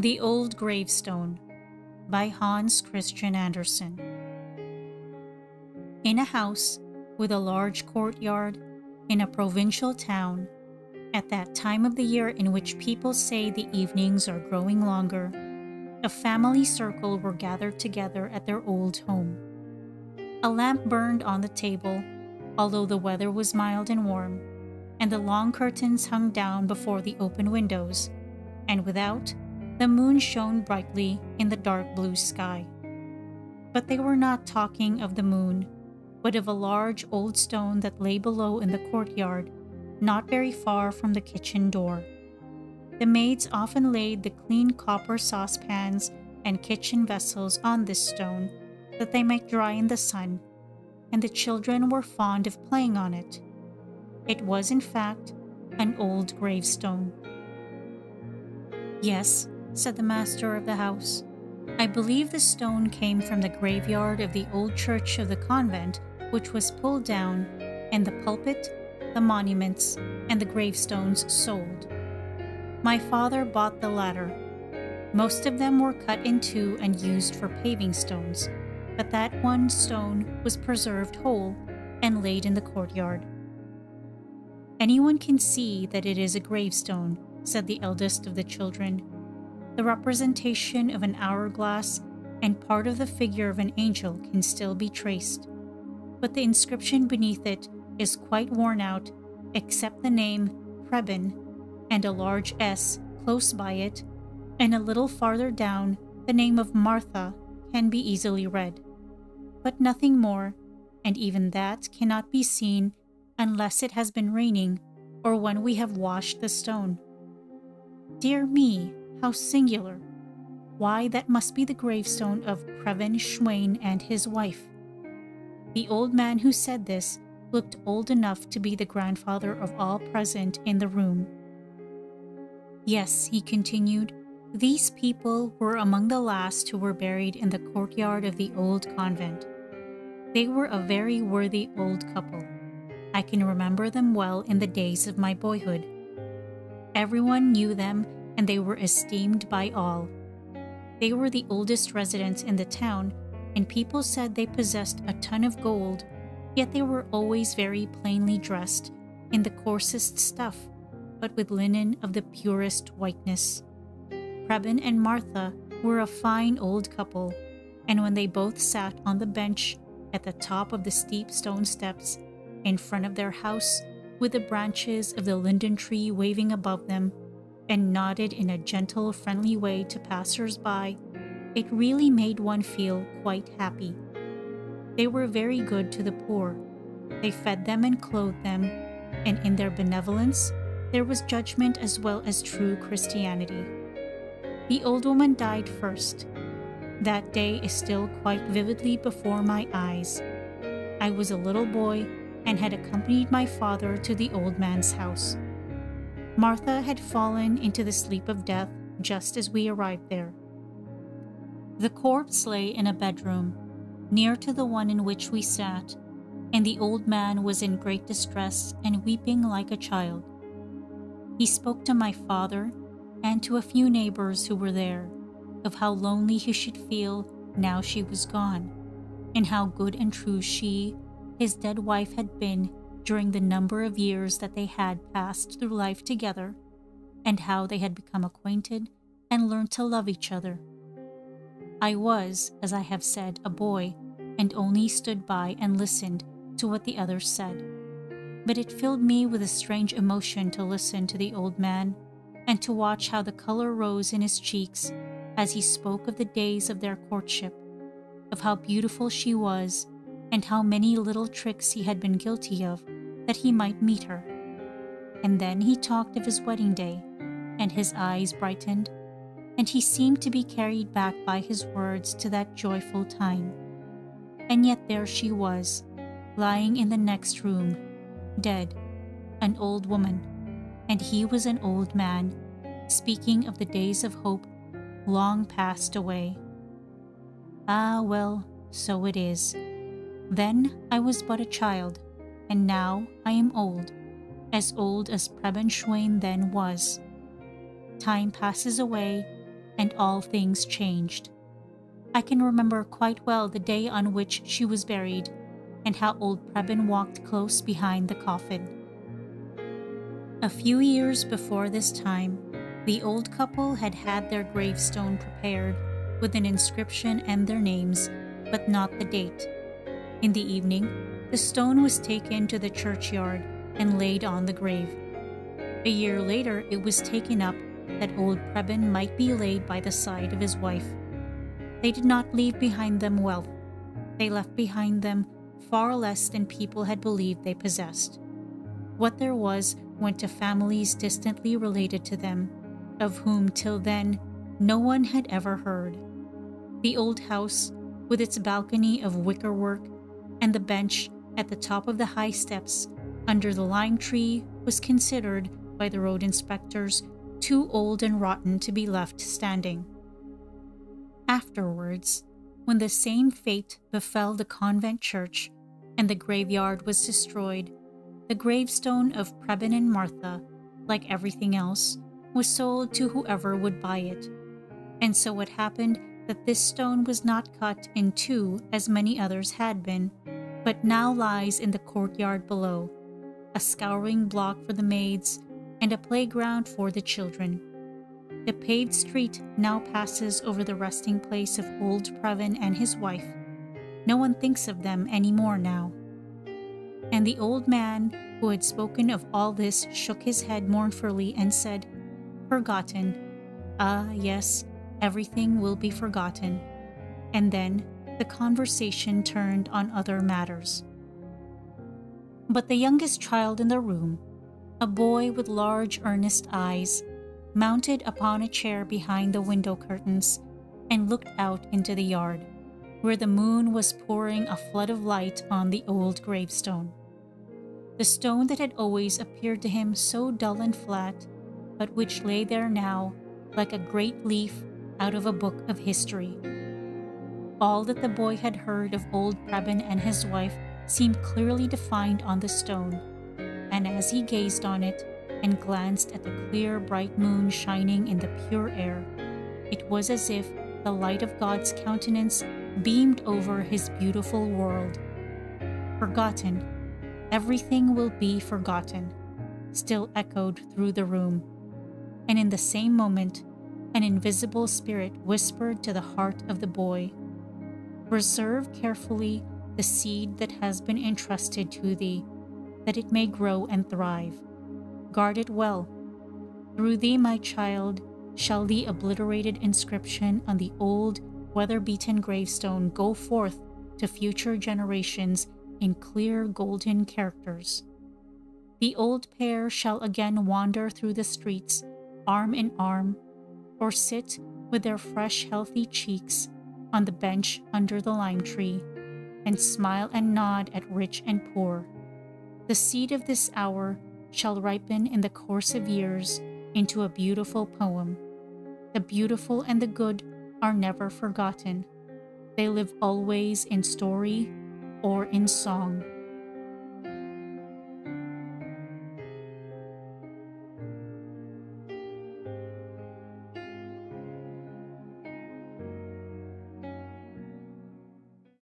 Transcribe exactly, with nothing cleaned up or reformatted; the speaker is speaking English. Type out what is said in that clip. The Old Gravestone by Hans Christian Andersen. In a house with a large courtyard in a provincial town, at that time of the year in which people say the evenings are growing longer, a family circle were gathered together at their old home. A lamp burned on the table, although the weather was mild and warm, and the long curtains hung down before the open windows, and without, the moon shone brightly in the dark blue sky. But they were not talking of the moon, but of a large old stone that lay below in the courtyard, not very far from the kitchen door. The maids often laid the clean copper saucepans and kitchen vessels on this stone, that they might dry in the sun, and the children were fond of playing on it. It was, in fact, an old gravestone. "Yes," said the master of the house. "I believe the stone came from the graveyard of the old church of the convent, which was pulled down, and the pulpit, the monuments, and the gravestones sold. My father bought the latter. Most of them were cut in two and used for paving stones, but that one stone was preserved whole and laid in the courtyard." "Anyone can see that it is a gravestone," said the eldest of the children. "The representation of an hourglass and part of the figure of an angel can still be traced, but the inscription beneath it is quite worn out, except the name Preben, and a large S close by it, and a little farther down the name of Martha can be easily read, but nothing more, and even that cannot be seen unless it has been raining or when we have washed the stone." "Dear me, how singular! Why, that must be the gravestone of Preben Schwein and his wife." The old man who said this looked old enough to be the grandfather of all present in the room. "Yes," he continued, "these people were among the last who were buried in the courtyard of the old convent. They were a very worthy old couple. I can remember them well in the days of my boyhood. Everyone knew them, and they were esteemed by all. They were the oldest residents in the town, and people said they possessed a ton of gold, yet they were always very plainly dressed, in the coarsest stuff, but with linen of the purest whiteness. Preben and Martha were a fine old couple, and when they both sat on the bench at the top of the steep stone steps in front of their house, with the branches of the linden tree waving above them, and nodded in a gentle, friendly way to passers-by, it really made one feel quite happy. They were very good to the poor. They fed them and clothed them, and in their benevolence there was judgment as well as true Christianity. The old woman died first. That day is still quite vividly before my eyes. I was a little boy, and had accompanied my father to the old man's house. Martha had fallen into the sleep of death just as we arrived there. The corpse lay in a bedroom, near to the one in which we sat, and the old man was in great distress and weeping like a child. He spoke to my father and to a few neighbors who were there of how lonely he should feel now she was gone, and how good and true she, his dead wife, had been during the number of years that they had passed through life together, and how they had become acquainted and learned to love each other. I was, as I have said, a boy, and only stood by and listened to what the others said. But it filled me with a strange emotion to listen to the old man, and to watch how the color rose in his cheeks as he spoke of the days of their courtship, of how beautiful she was, and how many little tricks he had been guilty of that he might meet her. And then he talked of his wedding day, and his eyes brightened, and he seemed to be carried back by his words to that joyful time. And yet there she was, lying in the next room, dead, an old woman, and he was an old man, speaking of the days of hope long passed away. Ah, well, so it is. Then I was but a child, and now I am old, as old as Preben Schwein then was. Time passes away, and all things changed. I can remember quite well the day on which she was buried and how old Preben walked close behind the coffin. A few years before this time, the old couple had had their gravestone prepared with an inscription and their names, but not the date. In the evening, the stone was taken to the churchyard and laid on the grave. A year later, it was taken up that old Preben might be laid by the side of his wife. They did not leave behind them wealth. They left behind them far less than people had believed they possessed. What there was went to families distantly related to them, of whom till then no one had ever heard. The old house, with its balcony of wickerwork and the bench at the top of the high steps under the lime tree, was considered by the road inspectors too old and rotten to be left standing. Afterwards, when the same fate befell the convent church and the graveyard was destroyed, the gravestone of Preben and Martha, like everything else, was sold to whoever would buy it. And so it happened that this stone was not cut in two as many others had been, but now lies in the courtyard below, a scouring block for the maids and a playground for the children. The paved street now passes over the resting place of old Preben and his wife. No one thinks of them anymore now. And the old man who had spoken of all this shook his head mournfully and said, "Forgotten. Ah, yes, everything will be forgotten." And then the conversation turned on other matters. But the youngest child in the room, a boy with large, earnest eyes, mounted upon a chair behind the window curtains and looked out into the yard, where the moon was pouring a flood of light on the old gravestone. The stone that had always appeared to him so dull and flat, but which lay there now like a great leaf out of a book of history. All that the boy had heard of old Preben and his wife seemed clearly defined on the stone, and as he gazed on it, and glanced at the clear, bright moon shining in the pure air, it was as if the light of God's countenance beamed over his beautiful world. "Forgotten. Everything will be forgotten," still echoed through the room. And in the same moment, an invisible spirit whispered to the heart of the boy, "Preserve carefully the seed that has been entrusted to thee, that it may grow and thrive. Guard it well. Through thee, my child, shall the obliterated inscription on the old, weather-beaten gravestone go forth to future generations in clear golden characters. The old pair shall again wander through the streets, arm in arm, or sit with their fresh, healthy cheeks on the bench under the lime tree, and smile and nod at rich and poor. The seed of this hour shall ripen in the course of years into a beautiful poem. The beautiful and the good are never forgotten. They live always in story or in song."